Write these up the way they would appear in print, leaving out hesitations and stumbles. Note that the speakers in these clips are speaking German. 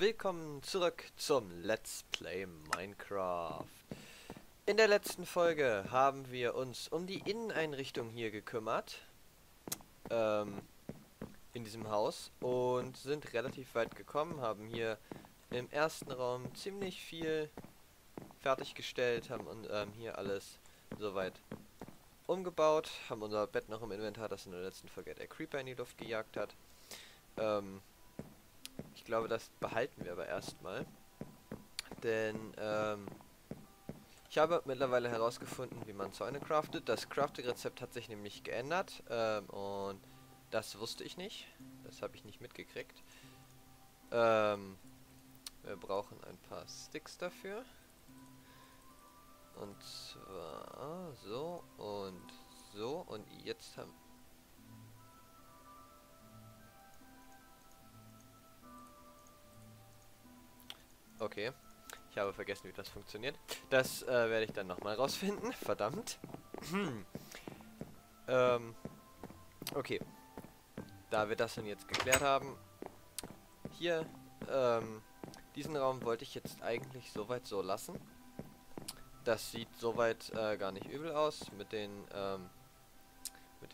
Willkommen zurück zum Let's Play Minecraft. In der letzten Folge haben wir uns um die Inneneinrichtung hier gekümmert. In diesem Haus. Und sind relativ weit gekommen. Haben hier im ersten Raum ziemlich viel fertiggestellt. Haben hier alles soweit umgebaut. Haben unser Bett noch im Inventar, das in der letzten Folge der Creeper in die Luft gejagt hat. Ich glaube, das behalten wir aber erstmal, denn ich habe mittlerweile herausgefunden, wie man Zäune craftet. Das Crafting-Rezept hat sich nämlich geändert und das wusste ich nicht. Das habe ich nicht mitgekriegt. Wir brauchen ein paar Sticks dafür. Und zwar so und so und jetzt haben... Okay, ich habe vergessen, wie das funktioniert. Das werde ich dann nochmal rausfinden. Verdammt. Okay. Da wir das dann jetzt geklärt haben. Hier, diesen Raum wollte ich jetzt eigentlich soweit so lassen. Das sieht soweit gar nicht übel aus. Mit den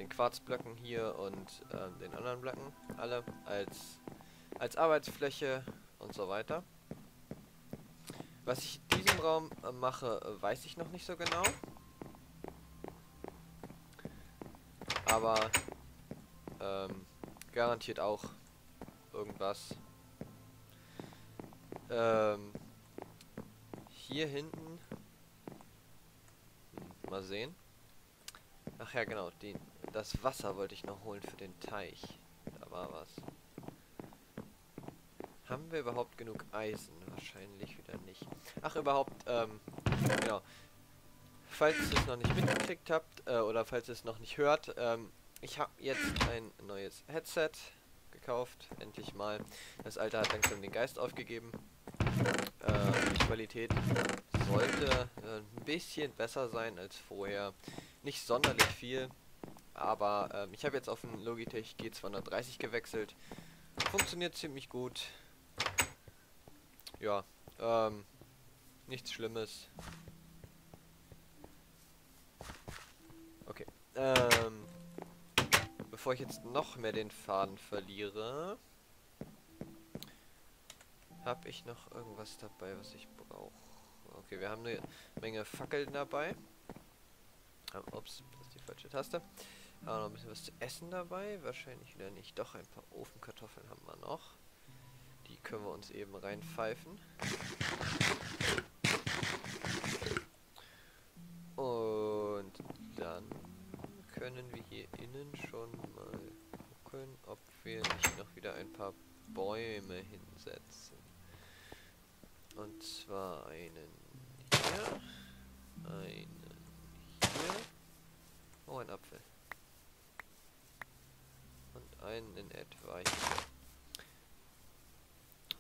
Quarzblöcken hier und den anderen Blöcken. Alle als Arbeitsfläche und so weiter. Was ich in diesem Raum mache, weiß ich noch nicht so genau. Aber garantiert auch irgendwas. Hier hinten. Mal sehen. Ach ja, genau. Das Wasser wollte ich noch holen für den Teich. Da war was. Haben wir überhaupt genug Eisen? Wahrscheinlich wieder nicht. Ach, überhaupt, genau. Falls ihr es noch nicht mitgekriegt habt, oder falls ihr es noch nicht hört, ich habe jetzt ein neues Headset gekauft. Endlich mal. Das alte hat langsam den Geist aufgegeben. Die Qualität sollte ein bisschen besser sein als vorher. Nicht sonderlich viel, aber ich habe jetzt auf den Logitech G230 gewechselt. Funktioniert ziemlich gut. Ja, nichts Schlimmes. Okay, bevor ich jetzt noch mehr den Faden verliere, habe ich noch irgendwas dabei, was ich brauche. Okay, wir haben eine Menge Fackeln dabei. Ups, das ist die falsche Taste. Haben noch ein bisschen was zu essen dabei? Wahrscheinlich wieder nicht. Doch, ein paar Ofenkartoffeln haben wir noch. Die können wir uns eben reinpfeifen. Und dann können wir hier innen schon mal gucken, ob wir nicht noch wieder ein paar Bäume hinsetzen. Und zwar einen hier, einen hier. Oh, ein Apfel. Und einen in etwa hier.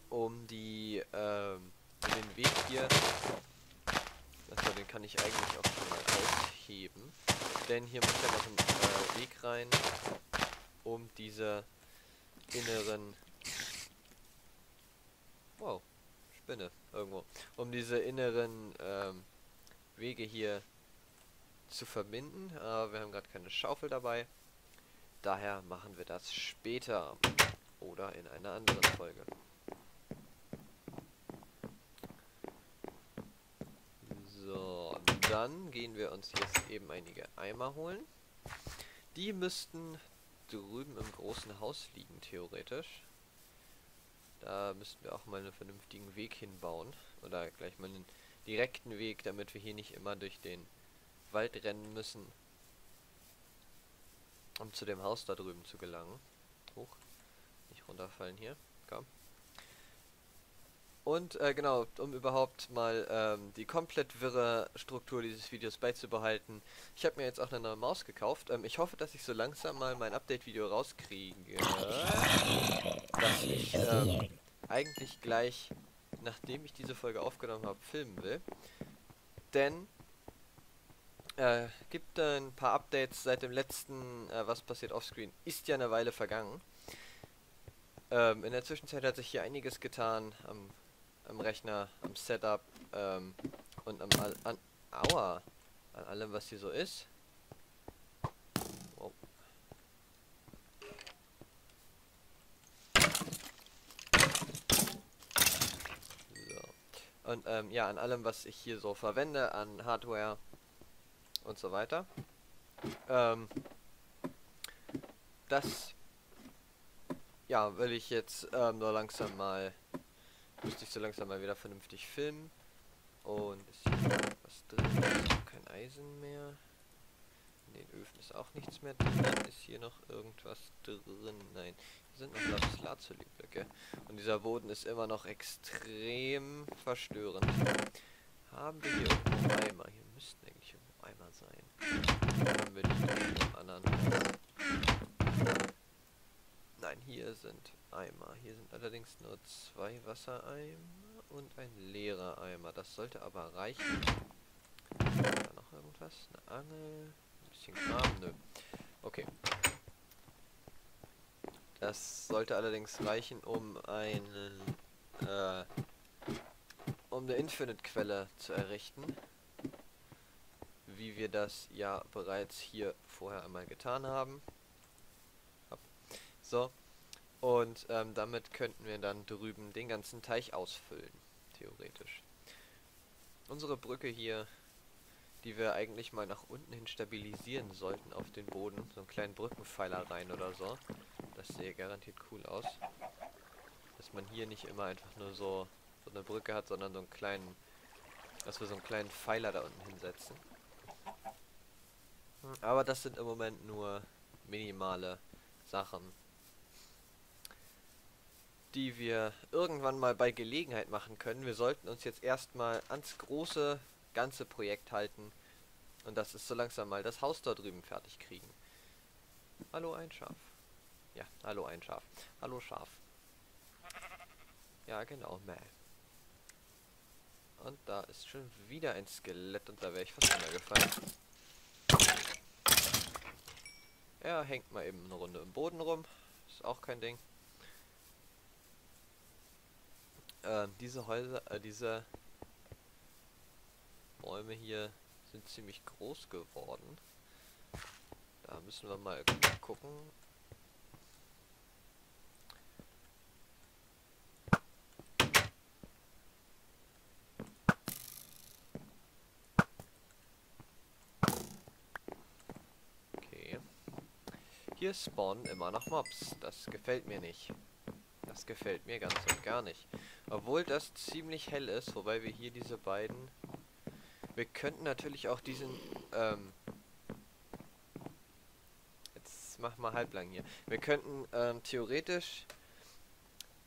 Um den Weg hier, also den kann ich eigentlich auch schon mal ausheben, denn hier muss ja noch ein Weg rein, um diese inneren, wow, Spinne, irgendwo, um diese inneren Wege hier zu verbinden, aber wir haben gerade keine Schaufel dabei, daher machen wir das später oder in einer anderen Folge. Dann gehen wir uns jetzt eben einige Eimer holen. Die müssten drüben im großen Haus liegen, theoretisch. Da müssten wir auch mal einen vernünftigen Weg hinbauen. Oder gleich mal einen direkten Weg, damit wir hier nicht immer durch den Wald rennen müssen. Um zu dem Haus da drüben zu gelangen. Hoch. Nicht runterfallen hier. Komm. Und genau, um überhaupt mal die komplett wirre Struktur dieses Videos beizubehalten, ich habe mir jetzt auch eine neue Maus gekauft. Ich hoffe, dass ich so langsam mal mein Update-Video rauskriege, dass ich eigentlich gleich, nachdem ich diese Folge aufgenommen habe, filmen will. Denn gibt ein paar Updates seit dem letzten, was passiert offscreen, ist ja eine Weile vergangen. In der Zwischenzeit hat sich hier einiges getan am Rechner, am Setup und an allem, was hier so ist. Oh. So. Und ja, an allem, was ich hier so verwende, an Hardware und so weiter. Das ja, will ich jetzt müsste ich so langsam mal wieder vernünftig filmen. Und ist hier was drin? Kein Eisen mehr. In den Öfen ist auch nichts mehr drin. Ist hier noch irgendwas drin? Nein. Hier sind noch Lazuli-Blöcke. Und dieser Boden ist immer noch extrem verstörend. Haben wir hier irgendwo Eimer? Hier müssten eigentlich irgendwo Eimer sein. Dann haben wir die im anderen. Nein, hier sind Eimer. Hier sind allerdings nur 2 Wassereimer und ein leerer Eimer. Das sollte aber reichen. Da noch irgendwas? Eine Angel? Ein bisschen Kram? Nö. Okay. Das sollte allerdings reichen, um eine Infinite-Quelle zu errichten. Wie wir das ja bereits hier vorher einmal getan haben. So, und damit könnten wir dann drüben den ganzen Teich ausfüllen, theoretisch. Unsere Brücke hier, die wir eigentlich mal nach unten hin stabilisieren sollten auf den Boden, so einen kleinen Brückenpfeiler rein oder so. Das sähe garantiert cool aus. Dass man hier nicht immer einfach nur so eine Brücke hat, sondern so einen kleinen, dass wir so einen kleinen Pfeiler da unten hinsetzen. Aber das sind im Moment nur minimale Sachen, die wir irgendwann mal bei Gelegenheit machen können. Wir sollten uns jetzt erstmal ans große, ganze Projekt halten. Und das ist so langsam mal das Haus da drüben fertig kriegen. Hallo, ein Schaf. Ja, hallo, ein Schaf. Hallo, Schaf. Ja, genau, mäh. Und da ist schon wieder ein Skelett und da wäre ich fast runtergefallen. Ja, hängt mal eben eine Runde im Boden rum. Ist auch kein Ding. Diese Bäume hier sind ziemlich groß geworden. Da müssen wir mal gucken. Okay. Hier spawnen immer noch Mobs. Das gefällt mir nicht. Das gefällt mir ganz und gar nicht. Obwohl das ziemlich hell ist, wobei wir hier diese beiden... Wir könnten natürlich auch diesen... Jetzt mach mal halblang hier. Wir könnten theoretisch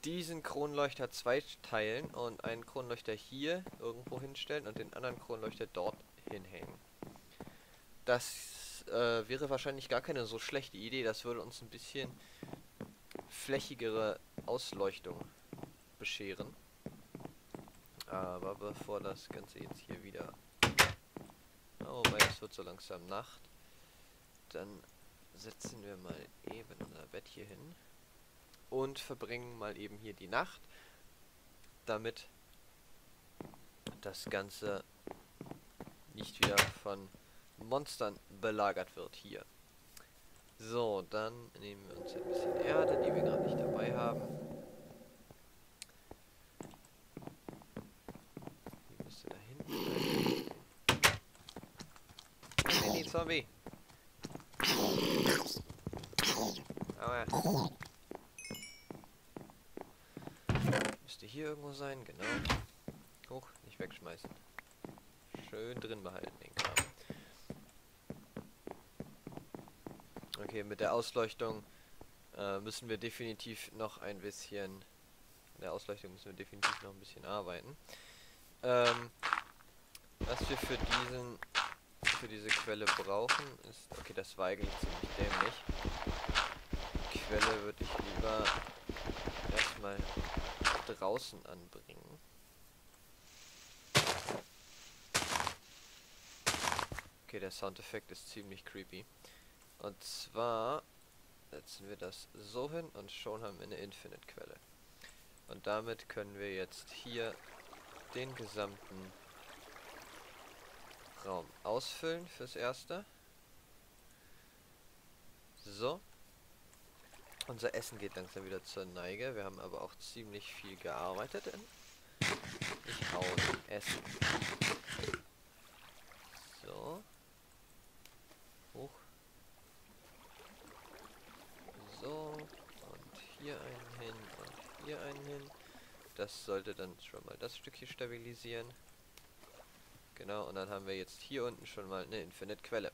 diesen Kronleuchter zweiteilen und einen Kronleuchter hier irgendwo hinstellen und den anderen Kronleuchter dort hinhängen. Das wäre wahrscheinlich gar keine so schlechte Idee. Das würde uns ein bisschen flächigere Ausleuchtung bescheren. Aber bevor das Ganze jetzt hier wieder... Oh, weil es wird so langsam Nacht. Dann setzen wir mal eben unser Bett hier hin. Und verbringen mal eben hier die Nacht. Damit das Ganze nicht wieder von Monstern belagert wird hier. So, dann nehmen wir uns ein bisschen Erde, die wir gerade nicht dabei haben. Die müsste da hinten sein. Hey, die Zombie! Aua. Müsste hier irgendwo sein, genau. Hoch, nicht wegschmeißen. Schön drin behalten, den Kram. Okay, mit der Ausleuchtung müssen wir definitiv noch ein bisschen... In der Ausleuchtung müssen wir definitiv noch ein bisschen arbeiten. Was wir für diese Quelle brauchen ist... Okay, das war eigentlich ziemlich dämlich. Die Quelle würde ich lieber erstmal draußen anbringen. Okay, der Soundeffekt ist ziemlich creepy. Und zwar setzen wir das so hin und schon haben wir eine Infinite-Quelle. Und damit können wir jetzt hier den gesamten Raum ausfüllen fürs Erste. So. Unser Essen geht langsam wieder zur Neige. Wir haben aber auch ziemlich viel gearbeitet. Ich hau Essen. So. Hoch. So. Und hier einen hin. Und hier einen hin. Das sollte dann schon mal das Stück hier stabilisieren. Genau. Und dann haben wir jetzt hier unten schon mal eine Infinite-Quelle.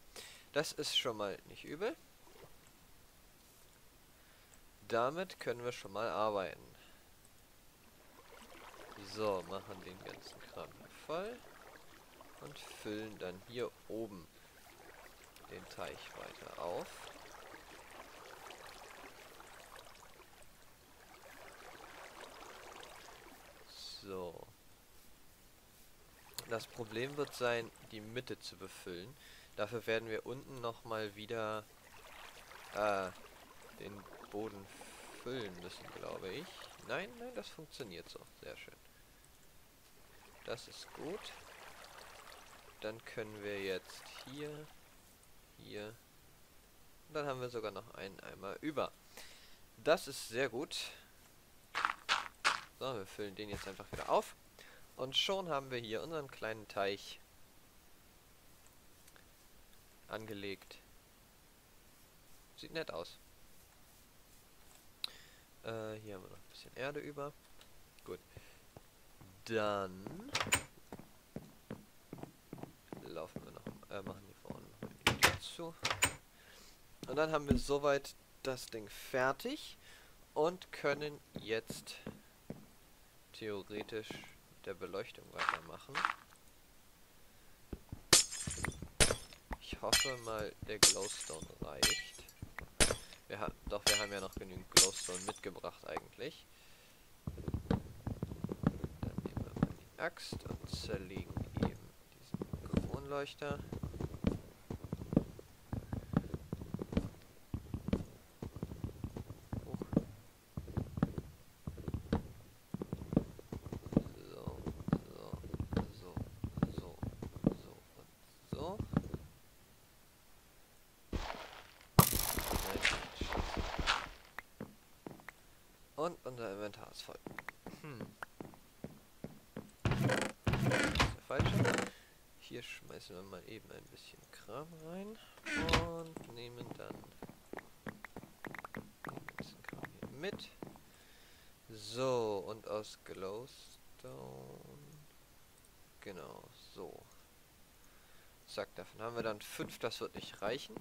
Das ist schon mal nicht übel. Damit können wir schon mal arbeiten. So, machen den ganzen Kram hier voll. Und füllen dann hier oben den Teich weiter auf. So. Das Problem wird sein, die Mitte zu befüllen. Dafür werden wir unten nochmal wieder den Boden füllen müssen, glaube ich. Nein, nein, das funktioniert so. Sehr schön. Das ist gut. Dann können wir jetzt hier, hier. Und dann haben wir sogar noch einen Eimer über. Das ist sehr gut. So, wir füllen den jetzt einfach wieder auf. Und schon haben wir hier unseren kleinen Teich angelegt. Sieht nett aus. Hier haben wir noch ein bisschen Erde über. Gut. Dann laufen wir noch. Machen hier vorne noch die Tür zu. Und dann haben wir soweit das Ding fertig. Und können jetzt theoretisch mit der Beleuchtung weitermachen. Ich hoffe mal, der Glowstone reicht. Wir haben ja noch genügend Glowstone mitgebracht eigentlich. Dann nehmen wir mal die Axt und zerlegen eben diesen Kronleuchter. So, so, so, so, so und so. Und unser Inventar ist voll. Das ist der falsche. Hier schmeißen wir mal eben ein bisschen Kram rein. Und nehmen dann den ganzen Kram hier mit. So, und aus Glowstone. Genau, so. Zack, davon haben wir dann 5. Das wird nicht reichen.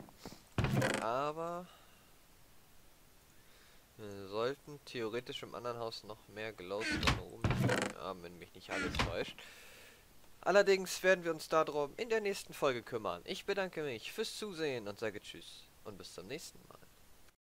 Aber wir sollten theoretisch im anderen Haus noch mehr Glowstone rumliegen haben, wenn mich nicht alles täuscht. Allerdings werden wir uns darum in der nächsten Folge kümmern. Ich bedanke mich fürs Zusehen und sage Tschüss und bis zum nächsten Mal.